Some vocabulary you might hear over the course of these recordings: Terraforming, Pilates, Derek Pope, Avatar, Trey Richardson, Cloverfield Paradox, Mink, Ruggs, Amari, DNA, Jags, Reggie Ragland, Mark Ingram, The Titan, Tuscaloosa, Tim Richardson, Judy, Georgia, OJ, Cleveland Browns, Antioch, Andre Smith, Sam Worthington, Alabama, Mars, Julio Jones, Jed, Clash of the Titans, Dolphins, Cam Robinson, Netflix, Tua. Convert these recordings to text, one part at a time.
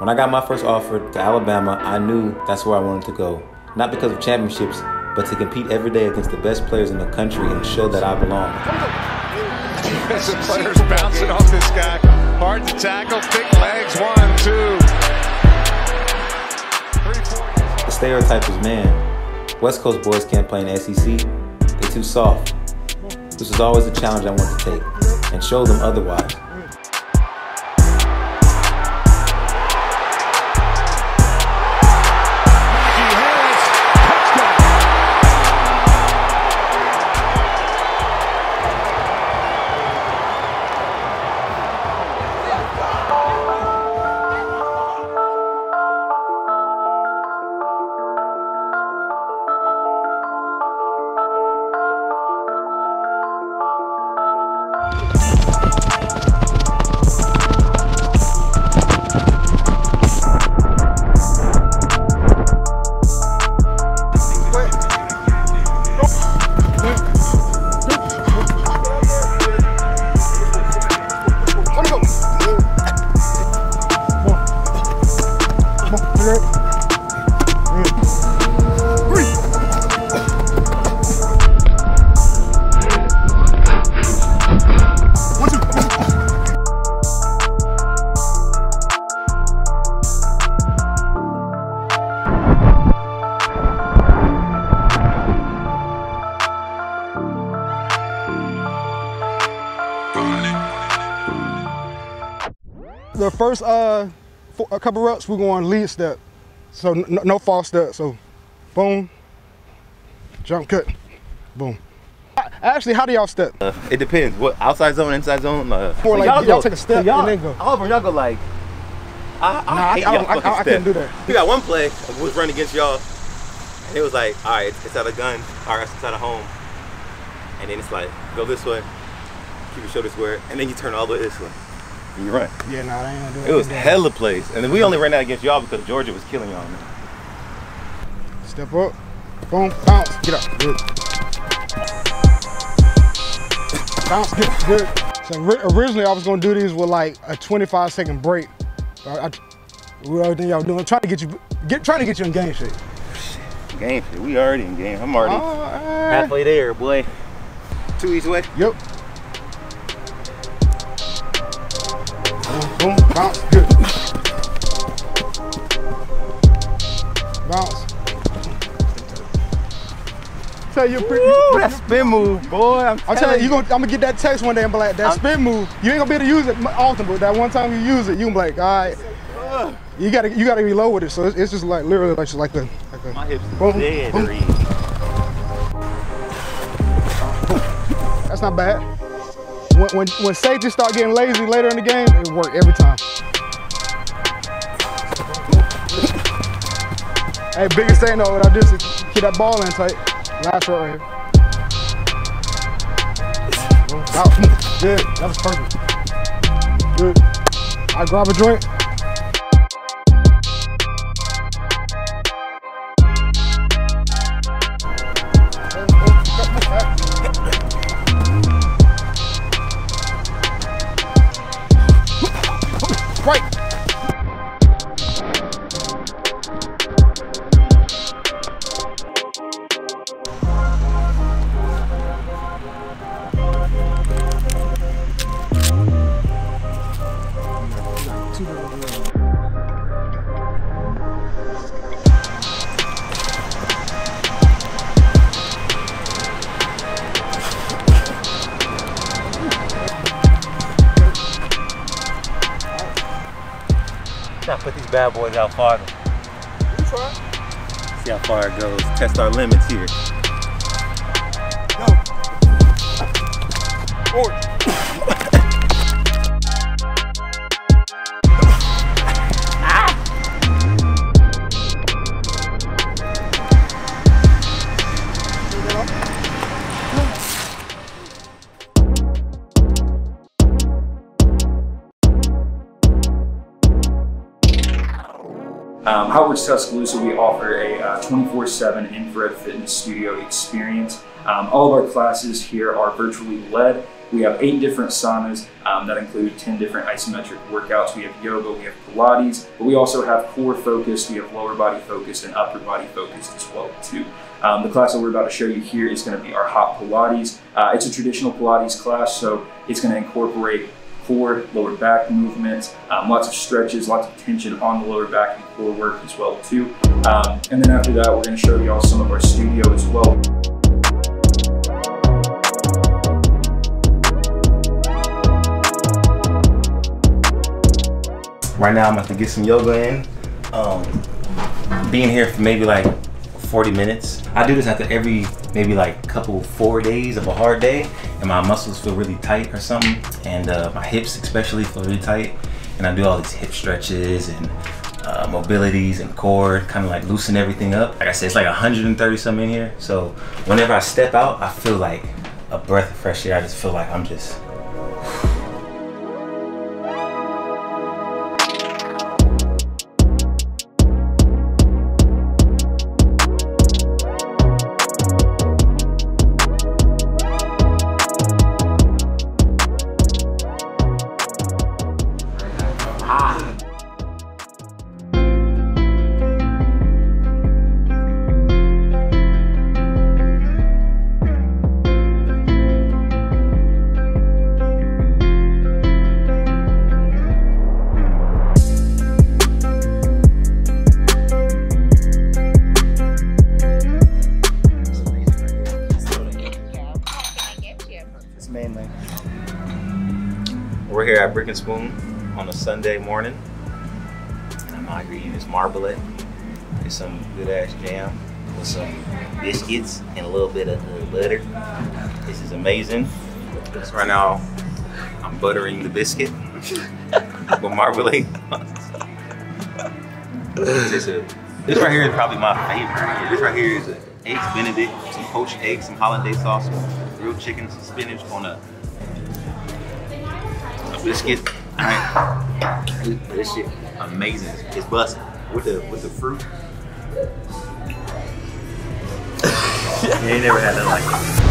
When I got my first offer to Alabama, I knew that's where I wanted to go. Not because of championships, but to compete every day against the best players in the country and show that I belong. The players bouncing off this guy. Hard to tackle, thick legs, 1, 2, 3, 4. The stereotype is, man, West Coast boys can't play in the SEC. They're too soft. This is always a challenge I want to take and show them otherwise. The first a couple reps, we're going lead step. So no false step. So boom, jump cut, boom. Actually, how do y'all step? It depends. What, outside zone, inside zone? Or so like y'all take a step so and then go. All of them, y'all go like, I can't do that. We got one play, we was running against y'all. And it was like, all right, it's out of gun. All right, it's out of home. And then it's like, go this way, keep your shoulders square. And then you turn all the way this way. You run. Yeah, nah, I ain't gonna do it. It was hella plays. And then we only ran out against y'all because Georgia was killing y'all, man. Step up, boom, bounce, get up, good. Bounce, get up, good. So originally I was gonna do these with like a 25-second break. With everything y'all doing, trying to get you in game shape. Game shape, we already in game. I'm already halfway there, boy. 2 each way? Yep. Boom, bounce, good. Bounce. Tell you, that spin move, boy. I'm telling you, I'm gonna get that text one day and be like, that spin move, you ain't gonna be able to use it often, but that one time you use it, you can be like, all right, you gotta be low with it. So it's just like literally like just like the. Like my hips boom, dead. Boom. That's not bad. When safety start getting lazy later in the game, it worked every time. Hey, biggest thing though, what I do is keep that ball in tight. Last row right here. Out. Good, that was perfect. Good. I grab a drink. Put these bad boys out farther. You try. See how far it goes. Test our limits here. Go. Howard's Tuscaloosa, we offer a 24/7 infrared fitness studio experience. All of our classes here are virtually led. We have 8 different saunas that include 10 different isometric workouts. We have yoga, we have Pilates, but we also have core focused, we have lower body focused and upper body focused as well too. The class that we're about to show you here is going to be our hot Pilates. It's a traditional Pilates class, so it's going to incorporate core, lower back movements, lots of stretches, lots of tension on the lower back and core work as well too. And then after that, we're going to show you all some of our studio as well. Right now, I'm about to get some yoga in. Being here for maybe like 40 minutes. I do this after every maybe like couple 4 days of a hard day, and my muscles feel really tight or something, and my hips especially feel really tight. And I do all these hip stretches and mobilities and core, kind of like loosen everything up. Like I said, it's like 130 something in here. So whenever I step out, I feel like a breath of fresh air. I just feel like I'm just. We're here at Brick and Spoon on a Sunday morning, and I'm out here eating this marblehead with some good ass jam with some biscuits and a little bit of butter. This is amazing. So right now, I'm buttering the biscuit with marblehead. This right here is probably my favorite. This right here is eggs Benedict, some poached eggs, some hollandaise sauce, grilled chicken, some spinach on a biscuit. Alright. This shit amazing. It's busting. With the fruit. You ain't never had nothing like that.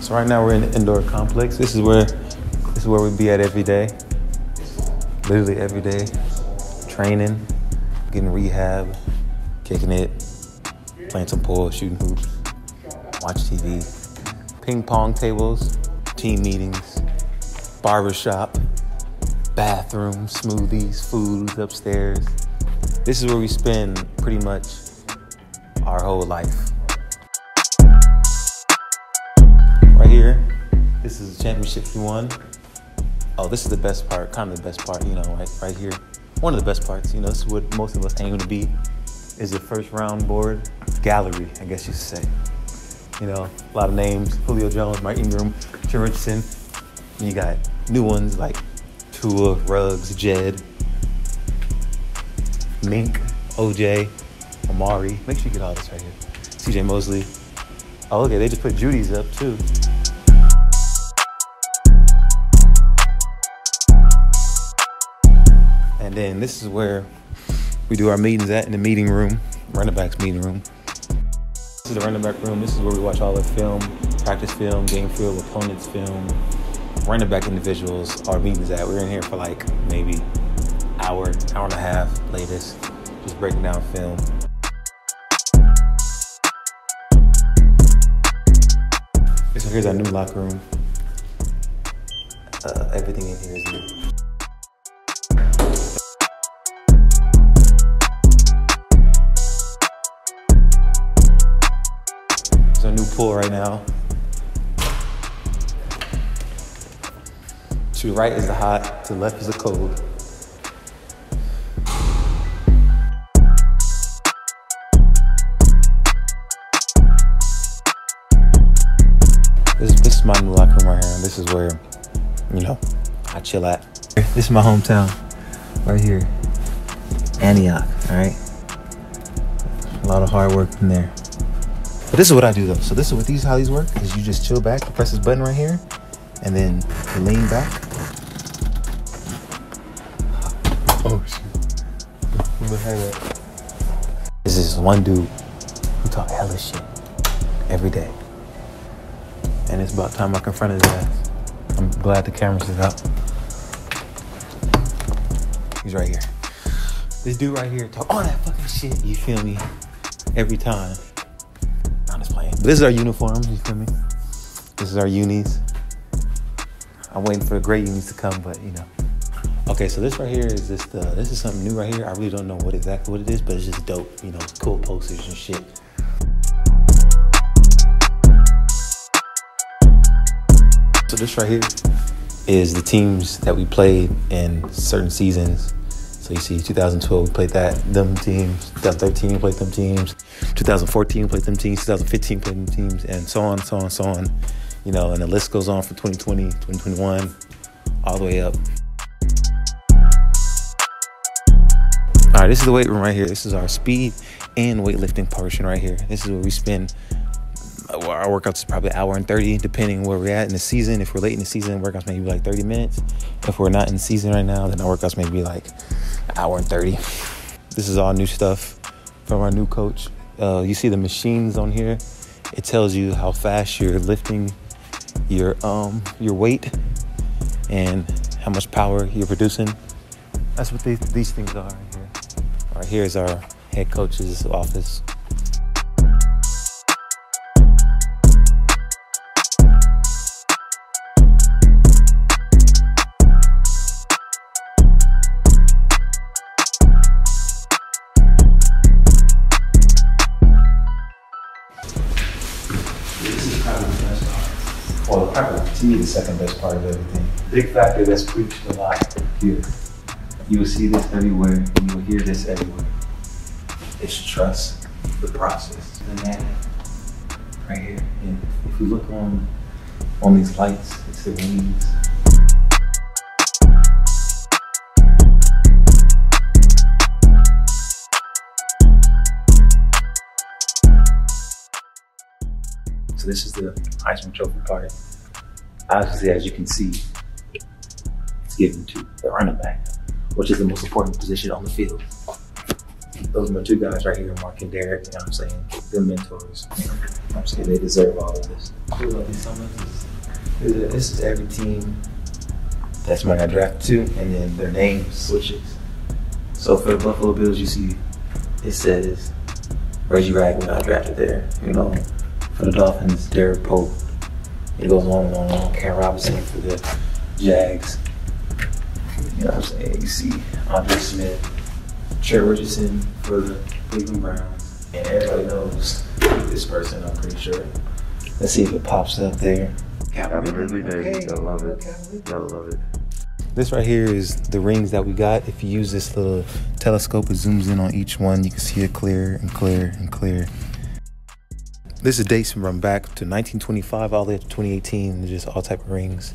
So right now we're in the indoor complex. This is where we be at every day. Literally every day. Training, getting rehab, kicking it, playing some pool, shooting hoops, watch TV, ping pong tables, team meetings, barbershop, bathroom, smoothies, food upstairs. This is where we spend pretty much our whole life. This is the championship we won. Oh, this is the best part, kind of the best part, you know, right here. One of the best parts, you know, this is what most of us aim to be, is the first round board gallery, I guess you say. You know, a lot of names, Julio Jones, Mark Ingram, Tim Richardson. And you got new ones like Tua, Ruggs, Jed, Mink, OJ, Amari. Make sure you get all this right here. CJ Mosley. Oh, okay, they just put Judy's up too. And then this is where we do our meetings at, in the meeting room, running back's meeting room. This is the running back room. This is where we watch all the film, practice film, game film, opponents film, running back individuals, our meetings at. We're in here for like maybe hour and a half latest, just breaking down film. So here's our new locker room. Everything in here is new. Pool right now. To the right is the hot, to the left is the cold. This is my new locker room right here. This is where, you know, I chill at. This is my hometown, right here, Antioch. All right, A lot of hard work in there. But this is what I do though. So this is what these, how these work, is you just chill back, press this button right here, and then lean back. Oh shit. I'm behind that. This is one dude who talk hella shit every day. And it's about time I confronted his ass. I'm glad the camera's is up. He's right here. This dude right here talk all that fucking shit, you feel me? Every time. I'm just playing. But this is our uniforms, you feel me? This is our unis. I'm waiting for the great unis to come, but you know. Okay, so this right here is just, this is something new right here. I really don't know what exactly what it is, but it's just dope. You know, cool posters and shit. So this right here is the teams that we played in certain seasons. So you see 2012, we played them teams. 2013, we played them teams. 2014, we played them teams. 2015, we played them teams, and so on, so on, so on. You know, and the list goes on from 2020, 2021, all the way up. All right, this is the weight room right here. This is our speed and weightlifting portion right here. This is where we spend, our workouts is probably an hour and 30, depending where we're at in the season. If we're late in the season, workouts may be like 30 minutes. If we're not in season right now, then our workouts may be like an hour and 30. This is all new stuff from our new coach. You see the machines on here. It tells you how fast you're lifting your weight and how much power you're producing. That's what these things are right here. Right here is our head coach's office. This is probably the best part. Well, probably to me the second best part of everything. Big factor that's preached a lot here. You will see this everywhere. You will hear this everywhere. It's trust the process. And that right here. And if you look on these lights, it's the wings. So this is the Heisman Trophy part. Obviously, as you can see, it's given to the running back, which is the most important position on the field. Those are my two guys right here, Mark and Derek, you know what I'm saying? They're mentors, you know what I'm saying? They deserve all of this. This is every team that's when I draft to, and then their name switches. So for the Buffalo Bills, you see, it says Reggie Ragland, I drafted there, you know. For the Dolphins, Derek Pope. It goes on and on and on. Cam Robinson for the Jags. You know what I'm saying? You see Andre Smith, Trey Richardson for the Cleveland Browns, and everybody knows this person, I'm pretty sure. Let's see if it pops up there. Absolutely, baby. Gotta love it. Gotta love it. This right here is the rings that we got. If you use this little telescope, it zooms in on each one. You can see it clear and clear and clear. This is dates from back to 1925 all the way up to 2018. Just all type of rings.